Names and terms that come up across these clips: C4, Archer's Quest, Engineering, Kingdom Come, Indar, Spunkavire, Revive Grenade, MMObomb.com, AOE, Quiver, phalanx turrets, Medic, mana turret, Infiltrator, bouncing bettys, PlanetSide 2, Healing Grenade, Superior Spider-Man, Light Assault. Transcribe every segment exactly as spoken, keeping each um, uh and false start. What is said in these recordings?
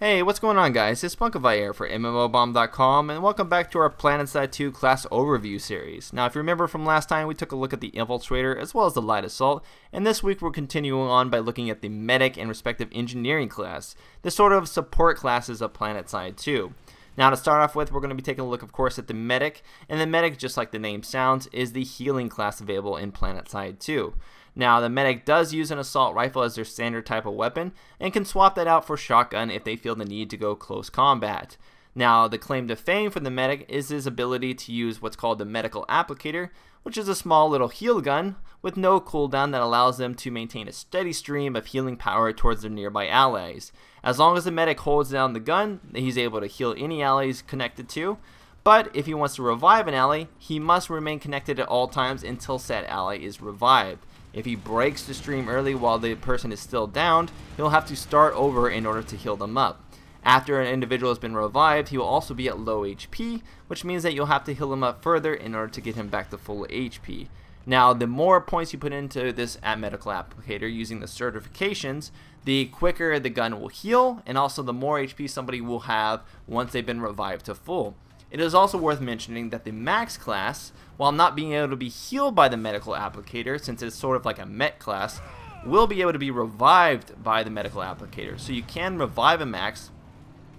Hey, what's going on guys? It's Spunkavire for M M O bomb dot com and welcome back to our PlanetSide two class overview series. Now if you remember from last time, we took a look at the Infiltrator as well as the Light Assault, and this week we're continuing on by looking at the Medic and respective Engineering class, the sort of support classes of PlanetSide two. Now to start off with, we're going to be taking a look of course at the Medic, and the Medic, just like the name sounds, is the healing class available in PlanetSide two. Now the Medic does use an assault rifle as their standard type of weapon and can swap that out for shotgun if they feel the need to go close combat. Now the claim to fame for the Medic is his ability to use what's called the medical applicator, which is a small little heal gun with no cooldown that allows them to maintain a steady stream of healing power towards their nearby allies. As long as the Medic holds down the gun, he's able to heal any allies connected to, but if he wants to revive an ally, he must remain connected at all times until said ally is revived. If he breaks the stream early while the person is still downed, he'll have to start over in order to heal them up. After an individual has been revived, he will also be at low H P, which means that you'll have to heal him up further in order to get him back to full H P. Now, the more points you put into this at medical applicator using the certifications, the quicker the gun will heal, and also the more H P somebody will have once they've been revived to full. It is also worth mentioning that the Max class, while not being able to be healed by the medical applicator, since it's sort of like a Met class, will be able to be revived by the medical applicator. So you can revive a Max.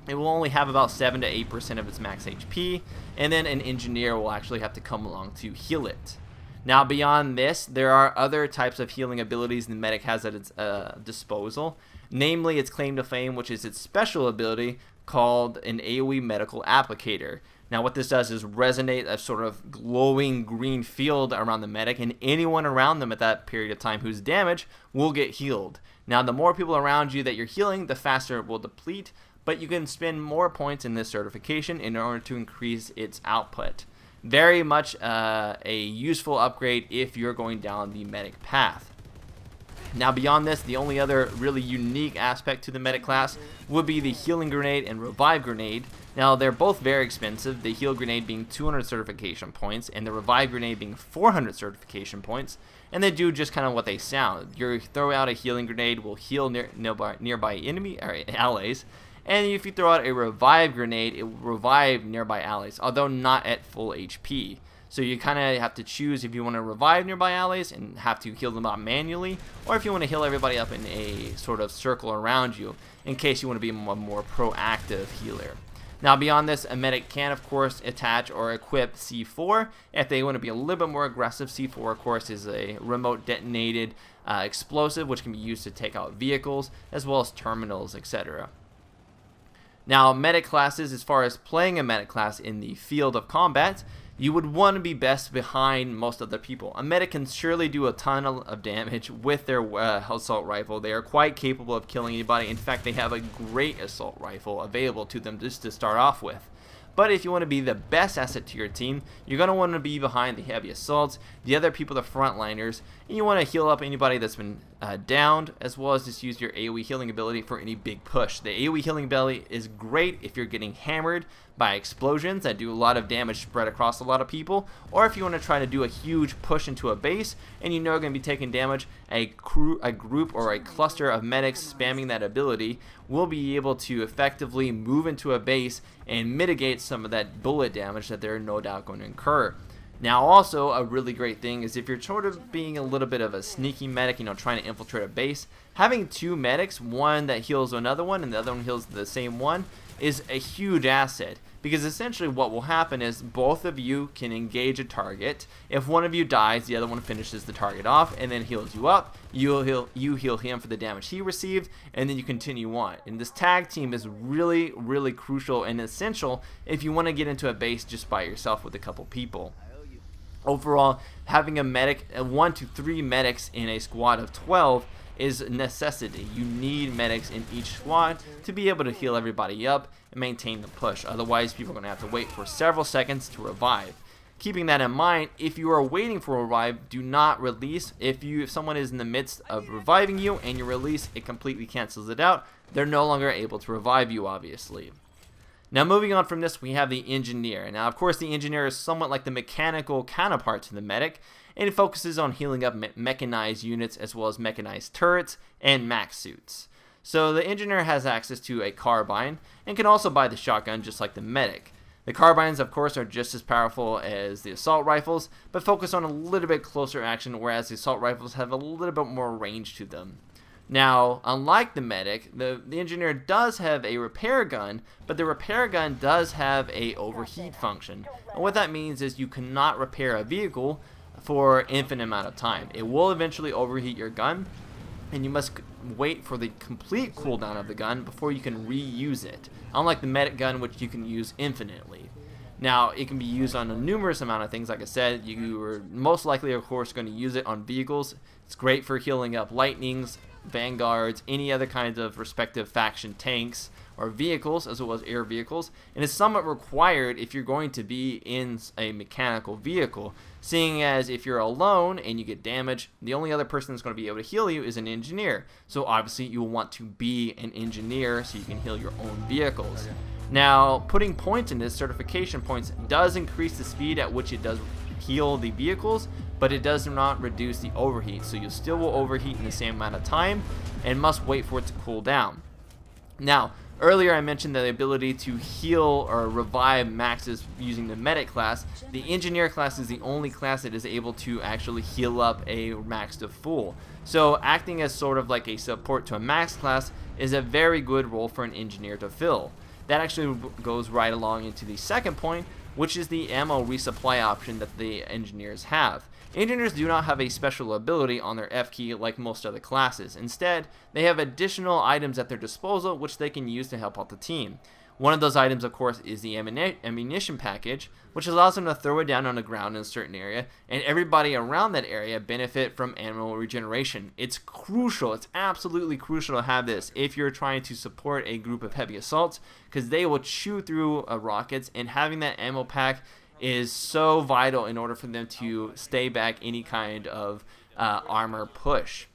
It will only have about seven to eight percent of its max H P, and then an engineer will actually have to come along to heal it. Now beyond this, there are other types of healing abilities the Medic has at its uh, disposal, namely its claim to fame, which is its special ability called an A O E medical applicator. Now what this does is resonate a sort of glowing green field around the Medic, and anyone around them at that period of time who's damaged will get healed. Now the more people around you that you're healing, the faster it will deplete, but you can spend more points in this certification in order to increase its output. Very much uh, a useful upgrade if you're going down the Medic path. Now beyond this, the only other really unique aspect to the Medic class would be the Healing Grenade and Revive Grenade. Now they're both very expensive, the Heal Grenade being two hundred certification points and the Revive Grenade being four hundred certification points, and they do just kind of what they sound. You throw out a Healing Grenade, will heal near, nearby, nearby enemy or allies, and if you throw out a Revive Grenade, it will revive nearby allies, although not at full H P. So you kind of have to choose if you want to revive nearby allies and have to heal them up manually, or if you want to heal everybody up in a sort of circle around you, in case you want to be a more proactive healer. Now beyond this, a Medic can of course attach or equip C four if they want to be a little bit more aggressive. C four of course is a remote detonated uh, explosive which can be used to take out vehicles as well as terminals, et cetera. Now Medic classes, as far as playing a Medic class in the field of combat, you would want to be best behind most other people. A Medic can surely do a ton of damage with their uh, assault rifle. They are quite capable of killing anybody. In fact, they have a great assault rifle available to them just to start off with. But if you want to be the best asset to your team, you're going to want to be behind the heavy assaults, the other people, the frontliners, and you want to heal up anybody that's been uh, downed, as well as just use your A O E healing ability for any big push. The A O E healing ability is great if you're getting hammered by explosions that do a lot of damage spread across a lot of people, or if you want to try to do a huge push into a base and you know you're going to be taking damage, a, crew, a group or a cluster of Medics spamming that ability will be able to effectively move into a base and mitigate some of that bullet damage that they're no doubt going to incur. Now also a really great thing is if you're sort of being a little bit of a sneaky Medic, you know, trying to infiltrate a base, having two Medics, one that heals another one and the other one heals the same one, is a huge asset, because essentially what will happen is both of you can engage a target. If one of you dies, the other one finishes the target off and then heals you up. You'll heal, you heal him for the damage he received, and then you continue on. And this tag team is really, really crucial and essential if you want to get into a base just by yourself with a couple people. Overall, having a medic, one to three medics in a squad of twelve is a necessity. You need Medics in each squad to be able to heal everybody up and maintain the push. Otherwise, people are going to have to wait for several seconds to revive. Keeping that in mind, if you are waiting for a revive, do not release. If you, if someone is in the midst of reviving you and you release, it completely cancels it out. They're no longer able to revive you, obviously. Now moving on from this, we have the Engineer. Now of course the Engineer is somewhat like the mechanical counterpart to the Medic, and it focuses on healing up me mechanized units as well as mechanized turrets and max suits. So the engineer has access to a carbine and can also buy the shotgun just like the medic. The carbines, of course, are just as powerful as the assault rifles, but focus on a little bit closer action, whereas the assault rifles have a little bit more range to them. Now, unlike the medic, the, the engineer does have a repair gun, but the repair gun does have a overheat function. And what that means is you cannot repair a vehicle for an infinite amount of time. It will eventually overheat your gun, and you must wait for the complete cooldown of the gun before you can reuse it, unlike the medic gun, which you can use infinitely. Now, it can be used on a numerous amount of things. Like I said, you are most likely, of course, going to use it on vehicles. It's great for healing up lightnings, vanguards, any other kinds of respective faction tanks or vehicles, as well as air vehicles, and it's somewhat required if you're going to be in a mechanical vehicle, seeing as if you're alone and you get damaged, the only other person that's going to be able to heal you is an engineer. So obviously you will want to be an engineer so you can heal your own vehicles. Now, putting points in this, certification points, does increase the speed at which it does heal the vehicles, but it does not reduce the overheat, so you still will overheat in the same amount of time and must wait for it to cool down. Now, earlier I mentioned that the ability to heal or revive maxes using the medic class. The engineer class is the only class that is able to actually heal up a max to full. So acting as sort of like a support to a max class is a very good role for an engineer to fill. That actually goes right along into the second point, which is the ammo resupply option that the engineers have. Engineers do not have a special ability on their F key like most other classes. Instead, they have additional items at their disposal which they can use to help out the team. One of those items, of course, is the ammunition package, which allows them to throw it down on the ground in a certain area, and everybody around that area benefit from ammo regeneration. It's crucial, it's absolutely crucial to have this if you're trying to support a group of heavy assaults, because they will chew through uh, rockets, and having that ammo pack is so vital in order for them to stay back any kind of uh, armor push.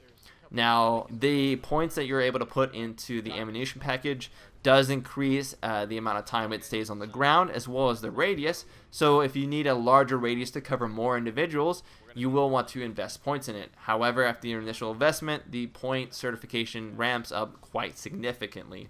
Now, the points that you're able to put into the ammunition package does increase uh, the amount of time it stays on the ground, as well as the radius. So if you need a larger radius to cover more individuals, you will want to invest points in it. However, after your initial investment, the point certification ramps up quite significantly.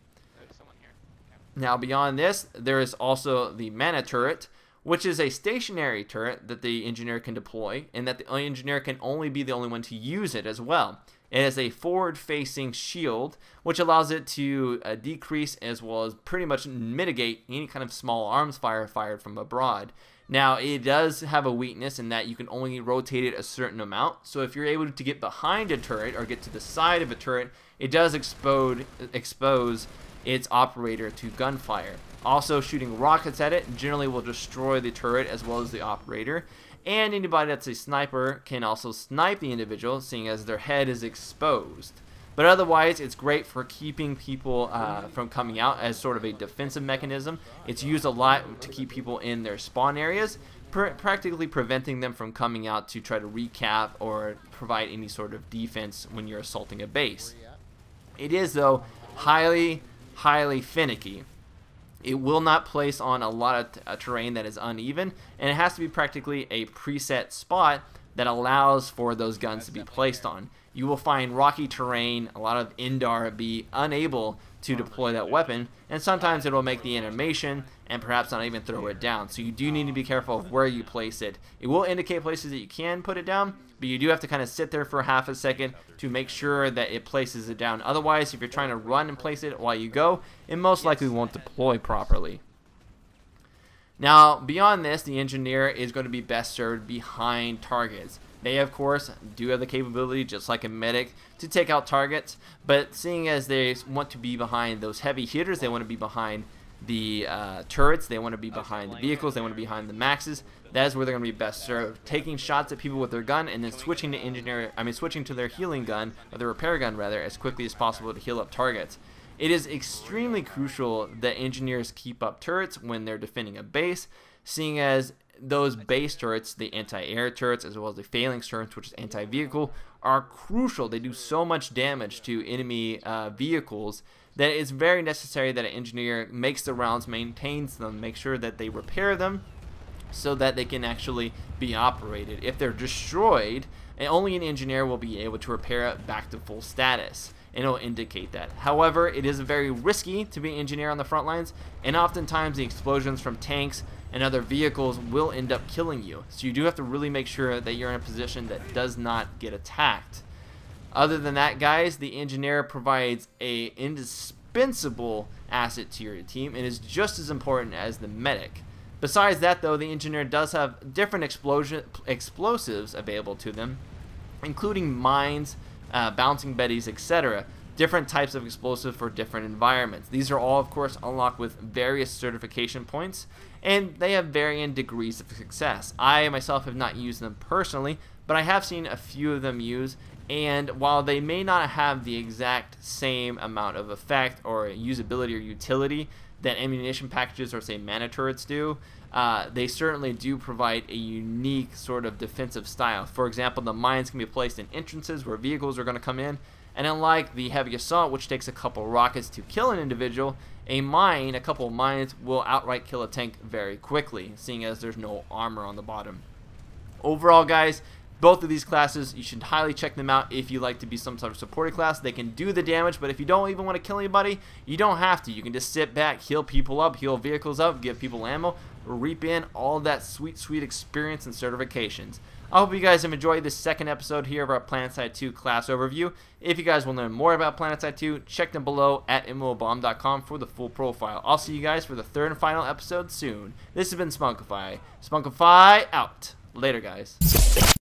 Now, beyond this, there is also the mana turret, which is a stationary turret that the engineer can deploy, and that the engineer can only be the only one to use it as well. It has a forward-facing shield, which allows it to uh, decrease as well as pretty much mitigate any kind of small arms fire fired from abroad. Now, it does have a weakness in that you can only rotate it a certain amount, so if you're able to get behind a turret or get to the side of a turret, it does expose, expose its operator to gunfire. Also, shooting rockets at it generally will destroy the turret as well as the operator, and anybody that's a sniper can also snipe the individual, seeing as their head is exposed. But otherwise, it's great for keeping people uh, from coming out as sort of a defensive mechanism. It's used a lot to keep people in their spawn areas, pr practically preventing them from coming out to try to recap or provide any sort of defense when you're assaulting a base. It is, though, highly, highly finicky. It will not place on a lot of terrain that is uneven, and it has to be practically a preset spot that allows for those guns to be placed on. You will find rocky terrain, a lot of Indar be unable to deploy that weapon, and sometimes it will make the animation and perhaps not even throw it down. So you do need to be careful of where you place it. It will indicate places that you can put it down, but you do have to kind of sit there for half a second to make sure that it places it down. Otherwise, if you're trying to run and place it while you go, it most likely won't deploy properly. Now, beyond this, the engineer is going to be best served behind targets. They, of course, do have the capability, just like a medic, to take out targets, but seeing as they want to be behind those heavy hitters, they want to be behind the uh, turrets, they want to be behind the vehicles, they want to be behind the maxes. That is where they're going to be best served, taking shots at people with their gun and then switching to engineer, I mean, switching to their healing gun, or their repair gun, rather, as quickly as possible to heal up targets. It is extremely crucial that engineers keep up turrets when they're defending a base, seeing as those base turrets, the anti-air turrets, as well as the phalanx turrets, which is anti-vehicle, are crucial. They do so much damage to enemy uh, vehicles that it's very necessary that an engineer makes the rounds, maintains them, makes sure that they repair them so that they can actually be operated. If they're destroyed, only an engineer will be able to repair it back to full status. and it'll indicate that. However, it is very risky to be an engineer on the front lines, and oftentimes the explosions from tanks and other vehicles will end up killing you. So you do have to really make sure that you're in a position that does not get attacked. Other than that, guys, the engineer provides a indispensable asset to your team and is just as important as the medic. Besides that, though, the engineer does have different explosion explosives available to them, including mines, uh, bouncing bettys, et cetera. Different types of explosives for different environments. These are all, of course, unlocked with various certification points, and they have varying degrees of success. I myself have not used them personally, but I have seen a few of them used, and while they may not have the exact same amount of effect or usability or utility that ammunition packages or, say, mana turrets do, uh, they certainly do provide a unique sort of defensive style. For example, the mines can be placed in entrances where vehicles are going to come in, and unlike the heavy assault, which takes a couple rockets to kill an individual, a mine, a couple of mines, will outright kill a tank very quickly, seeing as there's no armor on the bottom. Overall, guys, both of these classes, you should highly check them out if you like to be some sort of supported class. They can do the damage, but if you don't even want to kill anybody, you don't have to. You can just sit back, heal people up, heal vehicles up, give people ammo, reap in all that sweet, sweet experience and certifications. I hope you guys have enjoyed this second episode here of our PlanetSide two class overview. If you guys want to learn more about PlanetSide two, check them below at M M O bomb dot com for the full profile. I'll see you guys for the third and final episode soon. This has been Spunkavire. Spunkavire out. Later, guys.